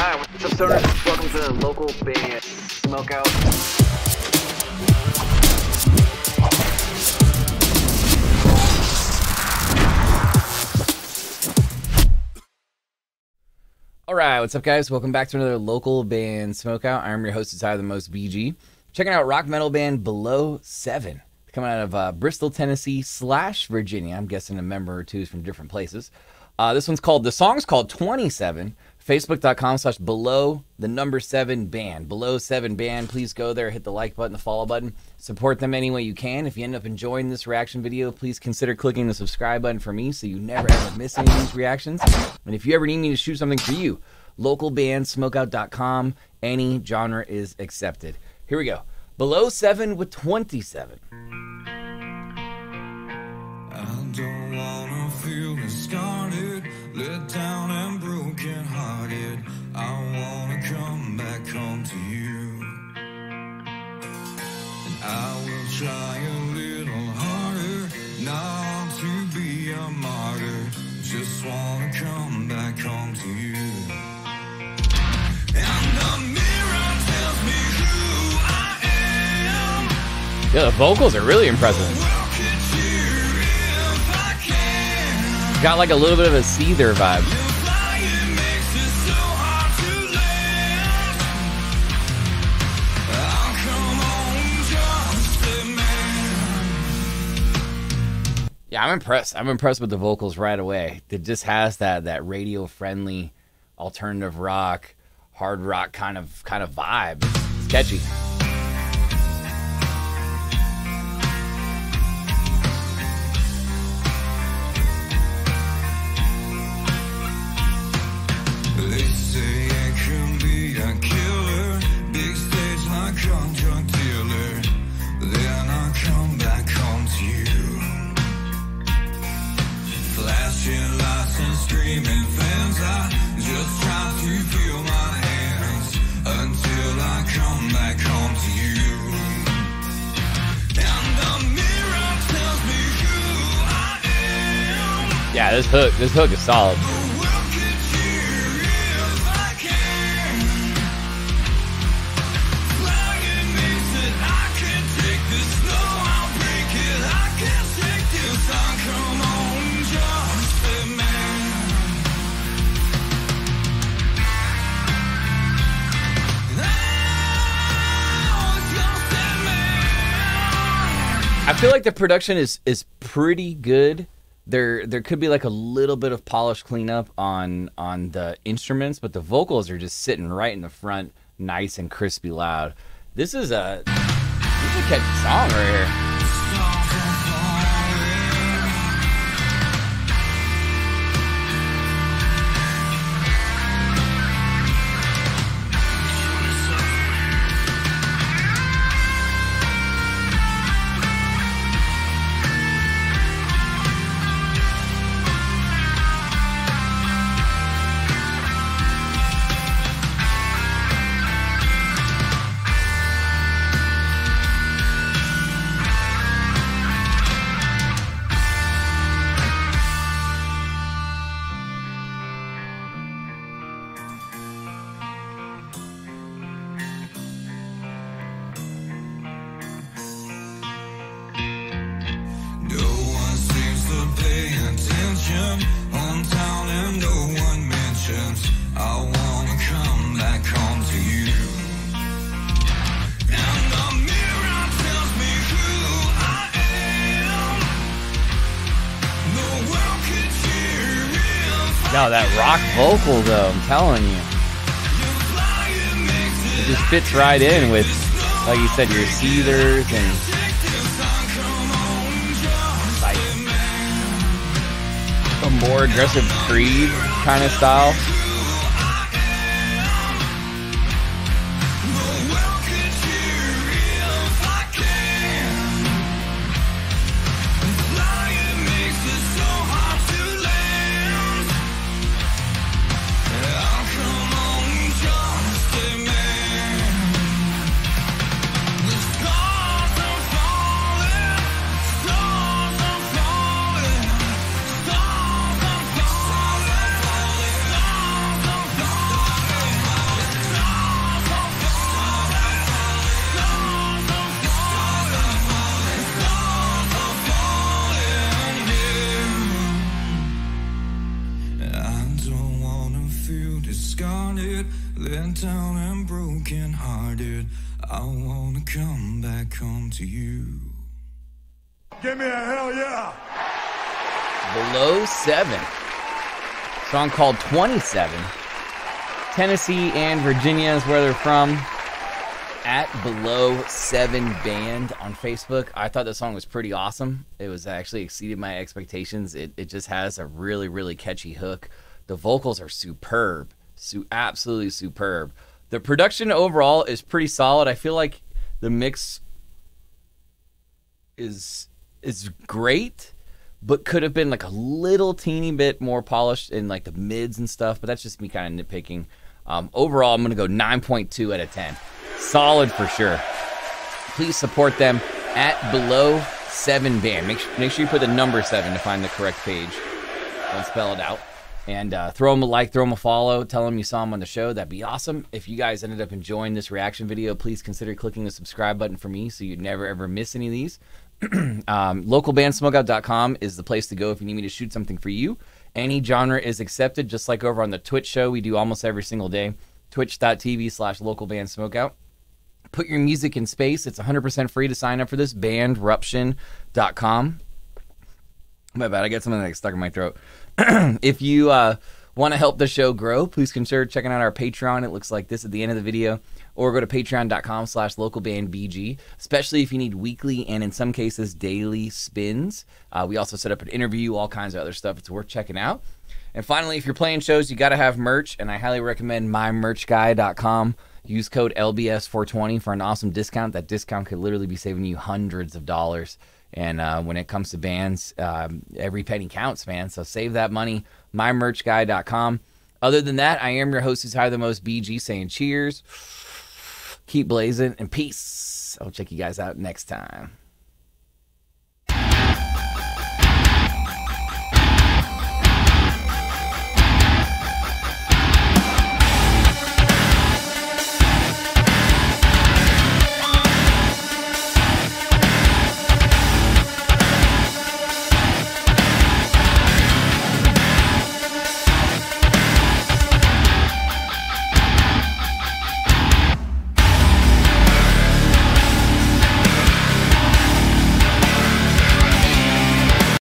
Hi, what's up, stoners? Welcome to the Local Band Smokeout. Alright, what's up, guys? Welcome back to another Local Band Smokeout. I'm your host, Seether, the most BG. Checking out rock metal band Below 7. Coming out of Bristol, Tennessee / Virginia. I'm guessing a member or two is from different places. This one's called, the song's called 27. Facebook.com/below7band. Below 7 band. Please go there, hit the like button, the follow button. Support them any way you can. If you end up enjoying this reaction video, please consider clicking the subscribe button for me so you never end up missing these reactions. And if you ever need me to shoot something for you, localbandsmokeout.com. Any genre is accepted. Here we go. Below 7 with 27. I don't wanna feel discarded, let down and broken hearted. I wanna come back home to you. And I will try a little harder, not to be a martyr. Just wanna come back home to you. And the mirror tells me who I am. Yeah, the vocals are really impressive. Got like a little bit of a Seether vibe. Yeah, I'm impressed with the vocals right away. It just has that radio-friendly, alternative rock, hard rock kind of vibe. It's catchy. Yeah, this hook is solid. I feel like the production is pretty good. There could be like a little bit of polish cleanup on the instruments, but the vocals are just sitting right in the front, nice and crispy loud. This is a catchy song right here. No, that rock vocal though, I'm telling you. It just fits right in with, like you said, your Seethers and... a more aggressive Creed kind of style. discarded, let down and broken hearted. I wanna come back home to you. Give me a hell yeah! Below 7. Song called 27. Tennessee and Virginia is where they're from. At Below 7 Band on Facebook. I thought the song was pretty awesome. It was actually exceeded my expectations. It just has a really, really catchy hook. The vocals are superb. Absolutely superb. The production overall is pretty solid. I feel like the mix is great, but could have been like a little teeny bit more polished in like the mids and stuff, but that's just me kind of nitpicking. Overall, I'm going to go 9.2 out of 10. Solid for sure. Please support them at Below 7 Band. Make sure you put the number 7 to find the correct page. Don't spell it out. And throw them a like, throw them a follow, tell them you saw them on the show. That'd be awesome. If you guys ended up enjoying this reaction video, please consider clicking the subscribe button for me so you'd never ever miss any of these. LocalBandSmokeout.com is the place to go if you need me to shoot something for you. Any genre is accepted, just like over on the Twitch show we do almost every single day. Twitch.tv/LocalBandSmokeout. Put your music in space. It's 100% free to sign up for this. Bandruption.com. My bad, I got something that stuck in my throat. If you want to help the show grow, please consider checking out our Patreon. It looks like this at the end of the video. Or go to patreon.com/localbandbg, especially if you need weekly and in some cases daily spins. We also set up an interview, all kinds of other stuff. It's worth checking out. And finally, if you're playing shows, you got to have merch, and I highly recommend MyMerchGuy.com. Use code LBS420 for an awesome discount. That discount could literally be saving you hundreds of dollars. And when it comes to bands, every penny counts, man. So save that money, mymerchguy.com. Other than that, I am your host who's high the most, BG, saying cheers, keep blazing, and peace. I'll check you guys out next time.